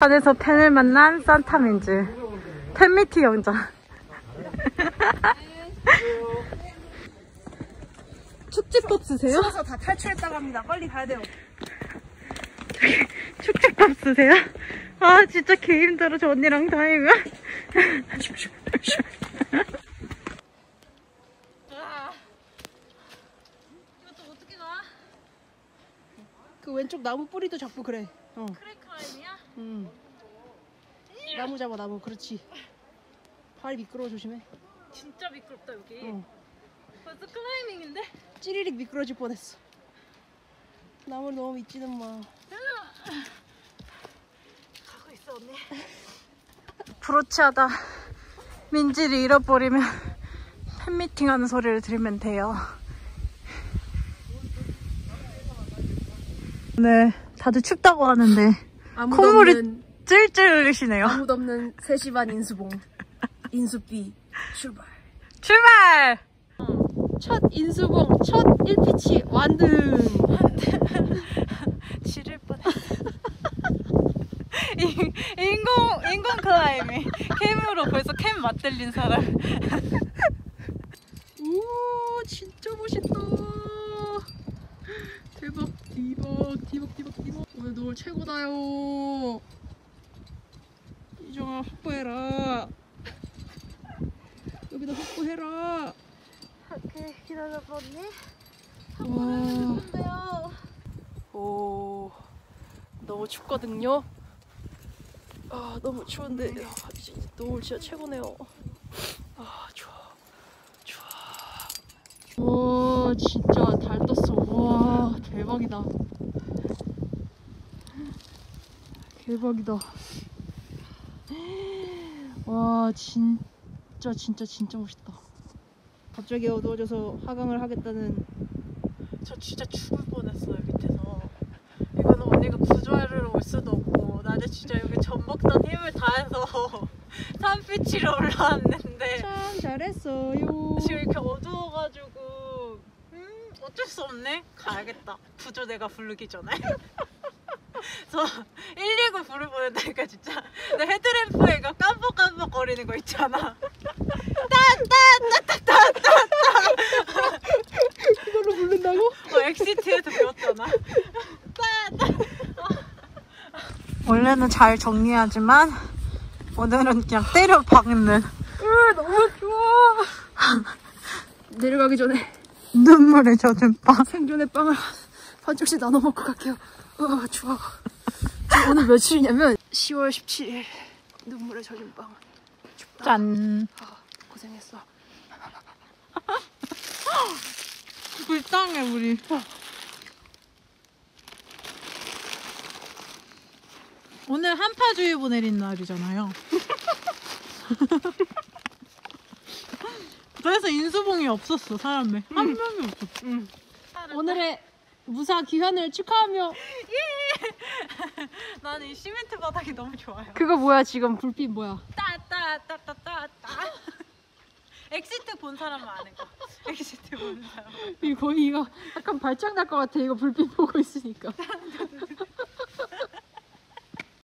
산에서 팬을 만난 산타민지 팬미팅 영장. 축제법 쓰세요? 추워서 다 탈출했다고 합니다. 빨리 가야 돼요. 축제법 쓰세요? 아 진짜 개 힘들어. 저 언니랑 다행이야. 이것도 어떻게 가? 그 왼쪽 나무 뿌리도 자꾸 그래. 크래크라인이야? 응. 나무 잡아, 나무. 그렇지. 발 미끄러워, 조심해. 진짜 미끄럽다 여기. 벌써 클라이밍인데? 찌리릭 미끄러질 뻔했어. 나무를 너무 믿지는 마. 가고 있어 언니. 브로치하다 민지를 잃어버리면 팬미팅하는 소리를 들으면 돼요. 오늘 다들 춥다고 하는데 콧물이 찔찔 흘리시네요. 아무도 없는 3시 반 인수봉 인수비 출발. 출발! 첫 인수봉 첫 1피치 완등. 지를 뻔했어. 인공 클라이밍. 캠으로 벌써 캠 맞들린 사람. 오 진짜 멋있다. 대박 대박. 오늘 노을 최고다요. 이정아 확보해라. 여기다 확보해라. 오케이 기다려봐 언니. 확보를 해주는데요. 오 너무 춥거든요. 아 너무 추운데 노을 진짜 최고네요. 아 좋아. 오 진짜 달 떴어. 와 대박이다. 대박이다. 와 진짜 멋있다. 갑자기 어두워져서 하강을 하겠다는. 저 진짜 죽을 뻔했어요 밑에서. 이거는 언니가 구조하러 올 수도 없고 나는 진짜 여기 전복단 힘을 다해서 3피치로 올라왔는데 참 잘했어요. 지금 이렇게 어두워가지고 어쩔 수 없네. 가야겠다. 구조 내가 부르기 전에. 저 119 부를 뻔했다니까 진짜. 내 헤드램프에가 깜빡깜빡 거리는 거 있잖아. 딴딴딴딴딴딴 그걸로 부른다고? 엑시트에서 배웠잖아. 원래는 잘 정리하지만 오늘은 그냥 때려 박는. 너무 좋아. 내려가기 전에 눈물에 젖은 빵. 생존의 빵을 반쪽씩 나눠 먹고 갈게요. 좋아. 오늘 며칠이냐면 10월 17일 눈물에 젖은 빵. 춥다. 짠. 고생했어. 불쌍해 우리. 오늘 한파주의보 내린 날이잖아요. 그래서 인수봉이 없었어 사람에. 한 명이 없었어. 오늘의 무사 귀환을 축하하며. 예! 나는 이 시멘트 바닥이 너무 좋아요. 그거 뭐야 지금 불빛 뭐야? 따따따따따따. 엑시트 본 사람은 아는 거. 엑시트 본 사람. 이거 약간 발작 날 것 같아. 이거 불빛 보고 있으니까.